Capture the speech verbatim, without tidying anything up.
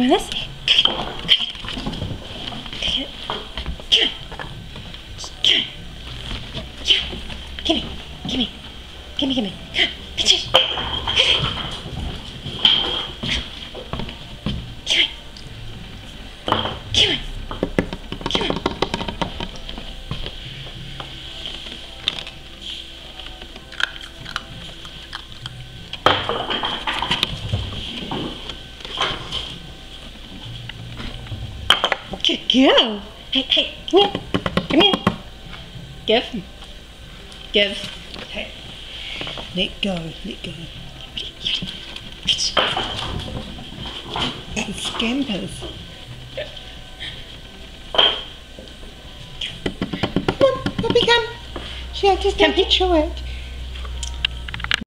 Where is he? Gimme, gimme, gimme, gimme. Good girl. Hey, hey, come here. Come here. Give. Give. Hey. Let go. Let go. It scampers. Come on, puppy, come. Shall I just take a picture of it?